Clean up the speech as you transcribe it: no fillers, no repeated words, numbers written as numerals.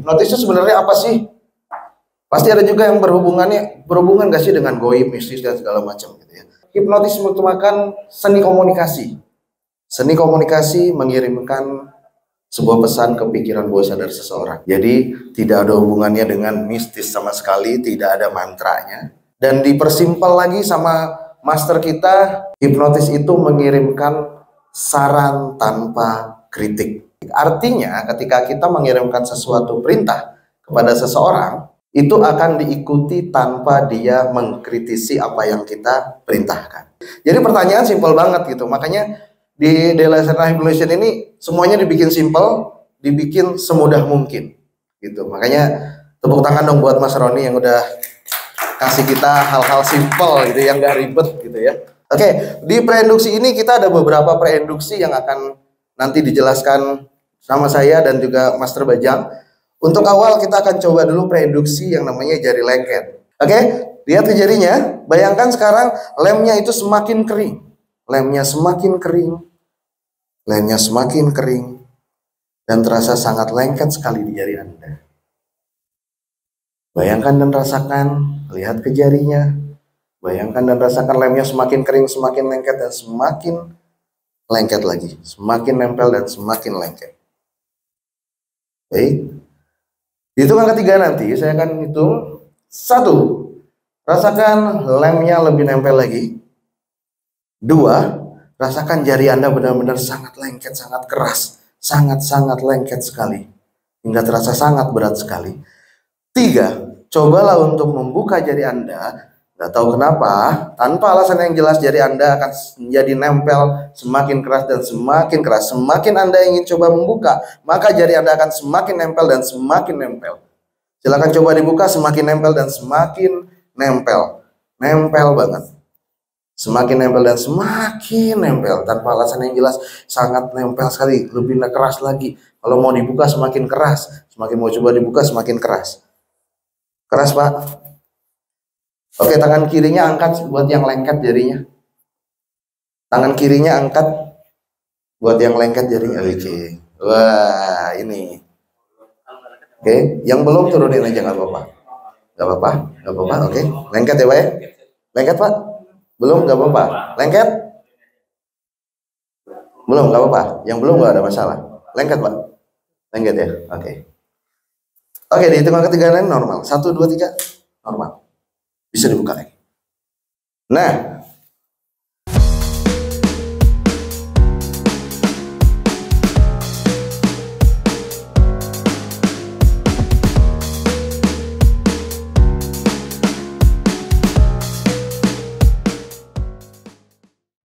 Hipnotis itu sebenarnya apa sih? Pasti ada juga yang berhubungan gak sih dengan goib, mistis dan segala macam gitu ya. Hipnotis merupakan seni komunikasi. Seni komunikasi mengirimkan sebuah pesan ke pikiran bawah sadar seseorang. Jadi tidak ada hubungannya dengan mistis sama sekali, tidak ada mantranya. Dan dipersimpel lagi sama master kita, hipnotis itu mengirimkan saran tanpa kritik. Artinya ketika kita mengirimkan sesuatu perintah kepada seseorang, itu akan diikuti tanpa dia mengkritisi apa yang kita perintahkan. Jadi pertanyaan simpel banget gitu. Makanya di The Legendary Evolution ini semuanya dibikin simpel, dibikin semudah mungkin gitu. Makanya tepuk tangan dong buat Mas Roni yang udah kasih kita hal-hal simpel gitu, yang gak ribet gitu ya. Oke, di preinduksi ini kita ada beberapa preinduksi yang akan nanti dijelaskan sama saya dan juga Master Bajang. Untuk awal kita akan coba dulu preinduksi yang namanya jari lengket. Oke, lihat ke jarinya. Bayangkan sekarang lemnya itu semakin kering. Lemnya semakin kering. Lemnya semakin kering. Dan terasa sangat lengket sekali di jari Anda. Bayangkan dan rasakan. Lihat ke jarinya. Bayangkan dan rasakan lemnya semakin kering, semakin lengket, dan semakin lengket lagi. Semakin nempel dan semakin lengket. Baik. Di hitungan ketiga nanti saya akan hitung 1. Rasakan lemnya lebih nempel lagi. 2. Rasakan jari Anda benar-benar sangat lengket, sangat keras, sangat-sangat lengket sekali, hingga terasa sangat berat sekali. 3. Cobalah untuk membuka jari Anda. Nggak tahu kenapa, tanpa alasan yang jelas jari Anda akan menjadi nempel semakin keras dan semakin keras. Semakin Anda ingin coba membuka, maka jari Anda akan semakin nempel dan semakin nempel. Silakan coba dibuka, semakin nempel dan semakin nempel. Nempel banget. Semakin nempel dan semakin nempel. Tanpa alasan yang jelas, sangat nempel sekali. Lebih keras lagi. Kalau mau dibuka semakin keras. Semakin mau coba dibuka semakin keras. Keras, Pak. Oke, tangan kirinya angkat buat yang lengket jarinya. Tangan kirinya angkat buat yang lengket jarinya. Oke. Wah, ini. Oke, yang belum turunin aja nggak apa-apa. Nggak apa-apa, nggak apa-apa. Oke, lengket ya, Pak ya? Lengket, Pak? Belum, nggak apa-apa. Lengket? Belum, nggak apa-apa. Yang belum nggak ada masalah. Lengket, Pak? Lengket ya? Oke. Oke, di hitungan ketiga normal. 1, 2, 3, normal. Bisa dibuka lagi. Nah,